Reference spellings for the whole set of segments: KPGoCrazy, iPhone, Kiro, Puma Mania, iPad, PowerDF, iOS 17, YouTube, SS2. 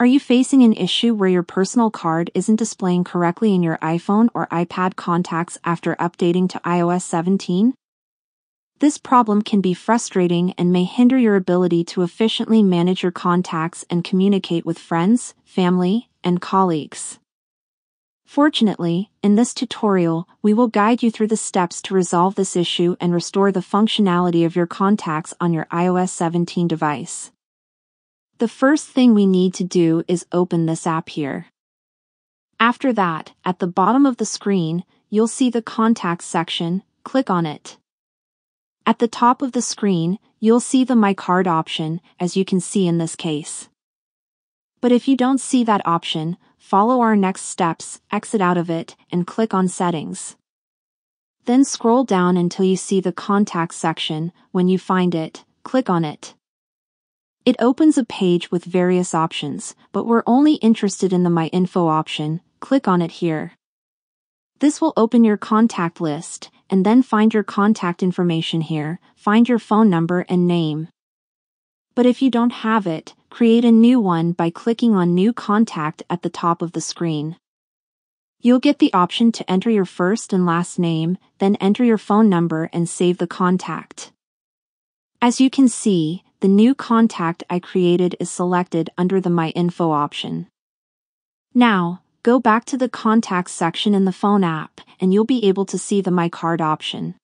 Are you facing an issue where your personal card isn't displaying correctly in your iPhone or iPad contacts after updating to iOS 17? This problem can be frustrating and may hinder your ability to efficiently manage your contacts and communicate with friends, family, and colleagues. Fortunately, in this tutorial, we will guide you through the steps to resolve this issue and restore the functionality of your contacts on your iOS 17 device. The first thing we need to do is open this app here. After that, at the bottom of the screen, you'll see the Contacts section. Click on it. At the top of the screen, you'll see the My Card option, as you can see in this case. But if you don't see that option, follow our next steps, exit out of it, and click on Settings. Then scroll down until you see the Contacts section. When you find it, click on it. It opens a page with various options, but we're only interested in the My Info option. Click on it here. This will open your contact list, and then find your contact information here, find your phone number and name. But if you don't have it, create a new one by clicking on New Contact at the top of the screen. You'll get the option to enter your first and last name, then enter your phone number and save the contact. As you can see, the new contact I created is selected under the My Info option. Now, go back to the Contacts section in the phone app, and you'll be able to see the My Card option.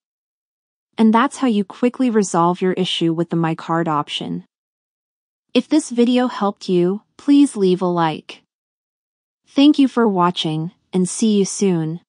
And that's how you quickly resolve your issue with the My Card option. If this video helped you, please leave a like. Thank you for watching, and see you soon.